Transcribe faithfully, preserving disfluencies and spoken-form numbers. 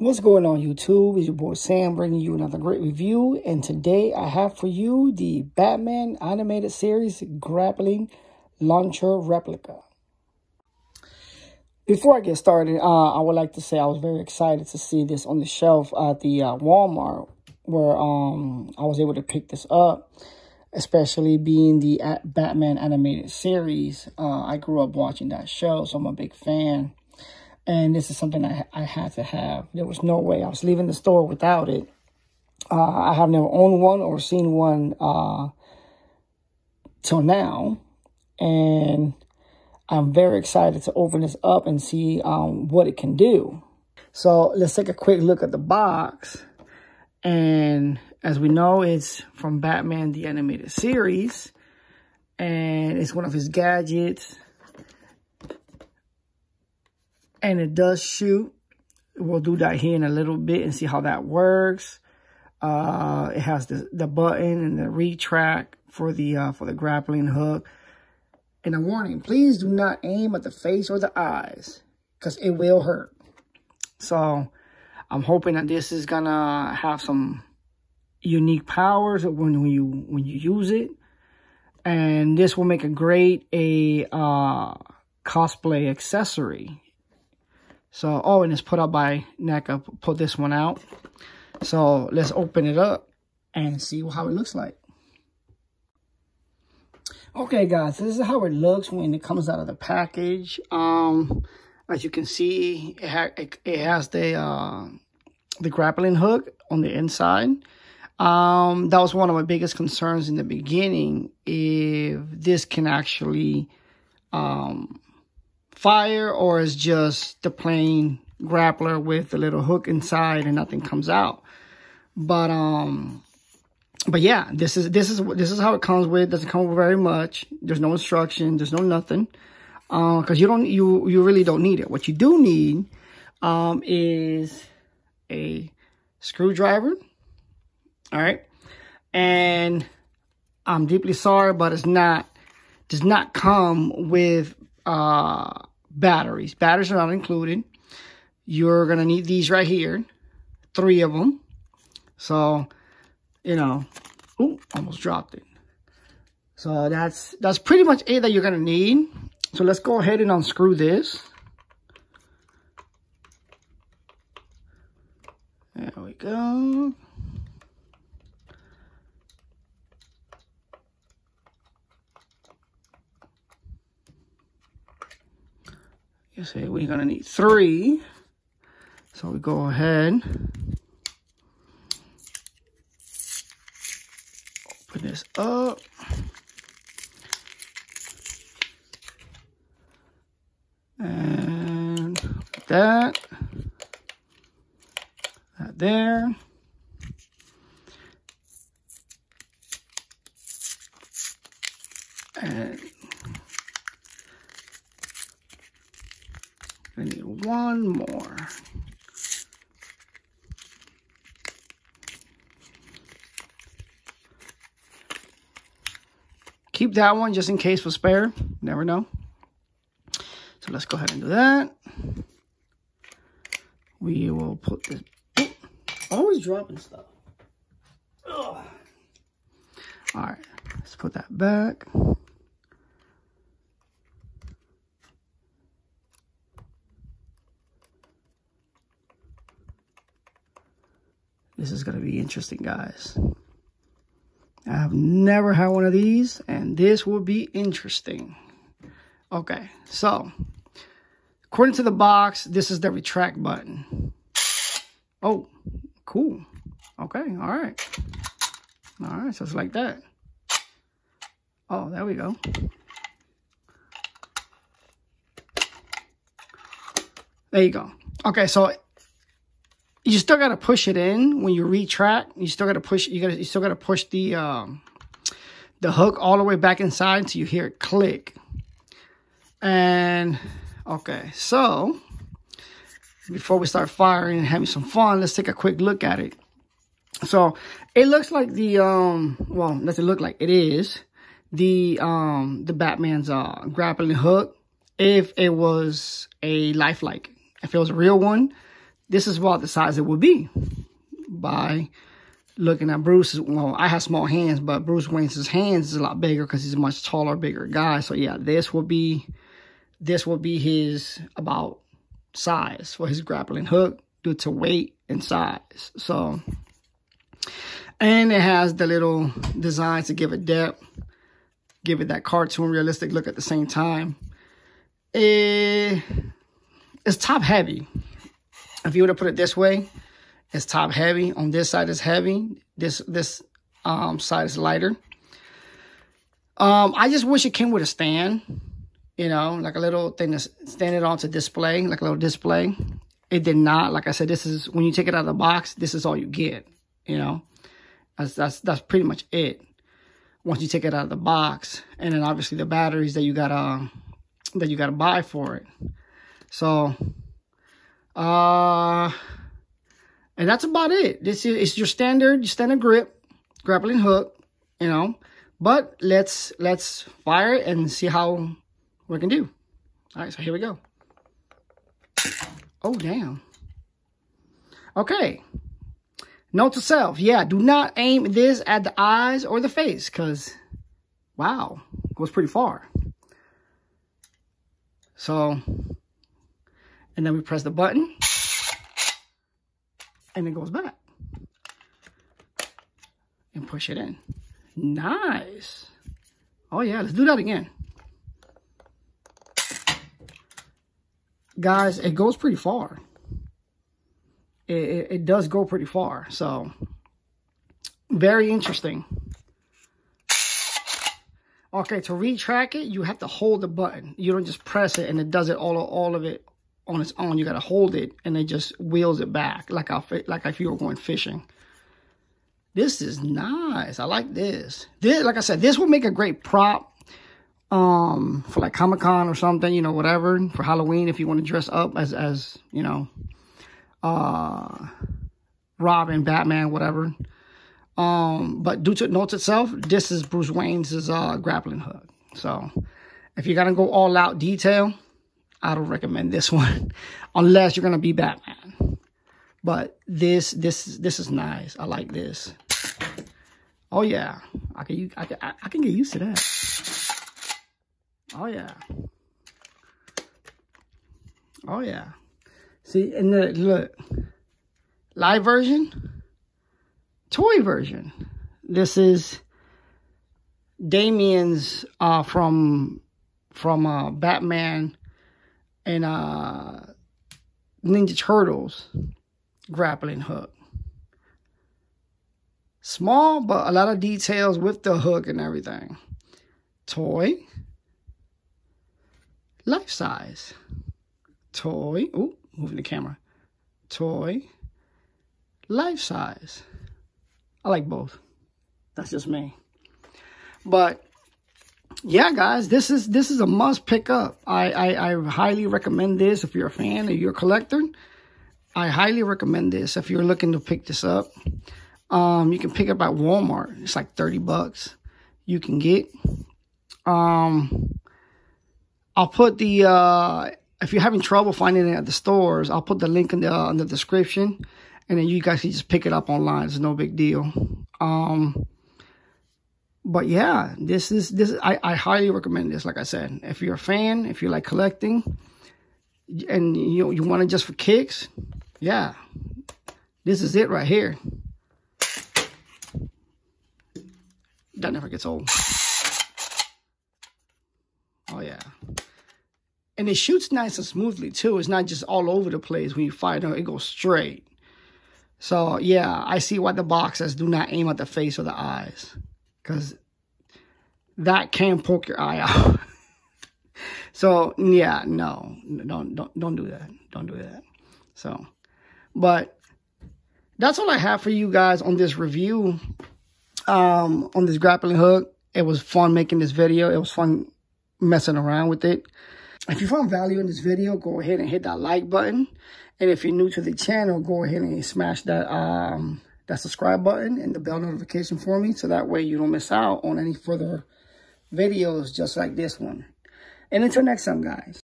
What's going on, YouTube? It's your boy Sam bringing you another great review, and today I have for you the Batman Animated Series Grappling Launcher Replica. Before I get started, uh, I would like to say I was very excited to see this on the shelf at the uh, Walmart, where um, I was able to pick this up, especially being the Batman Animated Series. Uh, I grew up watching that show, so I'm a big fan. And this is something I, I had to have. There was no way I was leaving the store without it. Uh, I have never owned one or seen one uh, till now. And I'm very excited to open this up and see um, what it can do. So let's take a quick look at the box. And as we know, it's from Batman the Animated Series. And it's one of his gadgets. And it does shoot. We'll do that here in a little bit and see how that works. Uh, it has the, the button and the retract for the uh, for the grappling hook. And a warning, please do not aim at the face or the eyes, because it will hurt. So I'm hoping that this is gonna have some unique powers when you when you use it. And this will make a great a uh, cosplay accessory. So, oh, and it's put out by NECA, put this one out. So let's open it up and see how it looks like. Okay, guys, so this is how it looks when it comes out of the package. Um, as you can see, it, ha it, it has the, uh, the grappling hook on the inside. Um, that was one of my biggest concerns in the beginning, if this can actually... Um, fire, or it's just the plain grappler with the little hook inside and nothing comes out. But um but yeah, this is this is this is how it comes with. It doesn't come with very much. There's no instruction, there's no nothing. Uh because you don't you you really don't need it. What you do need um is a screwdriver. All right. And I'm deeply sorry, but it's not does not come with uh batteries. Batteries are not included. You're gonna need these right here, three of them. So, you know, ooh, almost dropped it. So that's that's pretty much it that you're gonna need. So let's go ahead and unscrew this. There we go. Say we're gonna need three, so we go ahead, open this up, and that, that there, and I need one more. Keep that one just in case for spare. Never know. So let's go ahead and do that. We will put this. Oh, always dropping stuff. Ugh. All right, let's put that back. This is going to be interesting, guys. I have never had one of these, and this will be interesting. Okay, so, according to the box, this is the retract button. Oh, cool. Okay, all right. All right, so it's like that. Oh, there we go. There you go. Okay, so... you still gotta push it in when you retract. You still gotta push. You gotta. You still gotta push the um, the hook all the way back inside until you hear it click. And okay, so before we start firing and having some fun, let's take a quick look at it. So it looks like the um. Well, doesn't look like it is the um the Batman's uh grappling hook. If it was a lifelike, if it was a real one. this is about the size it would be by looking at Bruce's. Well, I have small hands, but Bruce Wayne's hands is a lot bigger because he's a much taller, bigger guy. So yeah, this will be this will be his about size for his grappling hook due to weight and size. So, and it has the little designs to give it depth, give it that cartoon realistic look at the same time. It, it's top heavy. If you were to put it this way, it's top heavy. On this side is heavy. This this um, side is lighter. Um, I just wish it came with a stand, you know, like a little thing to stand it on to display, like a little display. It did not. Like I said, this is when you take it out of the box, this is all you get, you know. That's that's that's pretty much it. Once you take it out of the box, and then obviously the batteries that you gotta that you gotta buy for it. So, uh. And that's about it. This is it's your standard, your standard grip, grappling hook, you know. But let's let's fire it and see how we can do. All right, so here we go. Oh damn. Okay. Note to self, yeah, do not aim this at the eyes or the face, cause wow, it goes pretty far. So, and then we press the button. And it goes back. And push it in. Nice. Oh, yeah. Let's do that again. Guys, it goes pretty far. It, it, it does go pretty far. So, very interesting. Okay, to retrack it, you have to hold the button. You don't just press it and it does it all, all of it on its own. You gotta hold it and it just wheels it back like I like if you were going fishing. This is nice. I like this. This, like I said, this will make a great prop um for like Comic-Con or something, you know, whatever, for Halloween if you want to dress up as as you know uh Robin, Batman, whatever. Um but due to notes itself, this is Bruce Wayne's uh grappling hook. So if you're gonna go all out detail, I don't recommend this one unless you're going to be Batman. But this, this, this is nice. I like this. Oh yeah. I can, I can, I can get used to that. Oh yeah. Oh yeah. See, and the, look, live version, toy version. This is Damian's, uh, from, from, uh, Batman and uh Ninja Turtles grappling hook. Small, but a lot of details with the hook and everything. Toy. Life size. Toy. Ooh, moving the camera. Toy. Life size. I like both. That's just me. But yeah, guys, this is this is a must pick up. I, I, I highly recommend this if you're a fan or you're a collector. I highly recommend this if you're looking to pick this up. Um, you can pick it up at Walmart. It's like thirty bucks you can get. Um, I'll put the, uh, if you're having trouble finding it at the stores, I'll put the link in the, uh, in the description. And then you guys can just pick it up online. It's no big deal. Um... But yeah, this is, this. I, I highly recommend this, like I said. If you're a fan, if you like collecting, and you, you want it just for kicks, yeah. This is it right here. That never gets old. Oh yeah. And it shoots nice and smoothly too. It's not just all over the place when you fire it. It goes straight. So yeah, I see why the box says do not aim at the face or the eyes. Because that can poke your eye out. So, yeah, no, don't, don't, don't do that. Don't do that. So, but that's all I have for you guys on this review, um, on this grappling hook. It was fun making this video. It was fun messing around with it. If you found value in this video, go ahead and hit that like button. And if you're new to the channel, go ahead and smash that, um... that subscribe button and the bell notification for me, so that way you don't miss out on any further videos just like this one. And until next time, guys.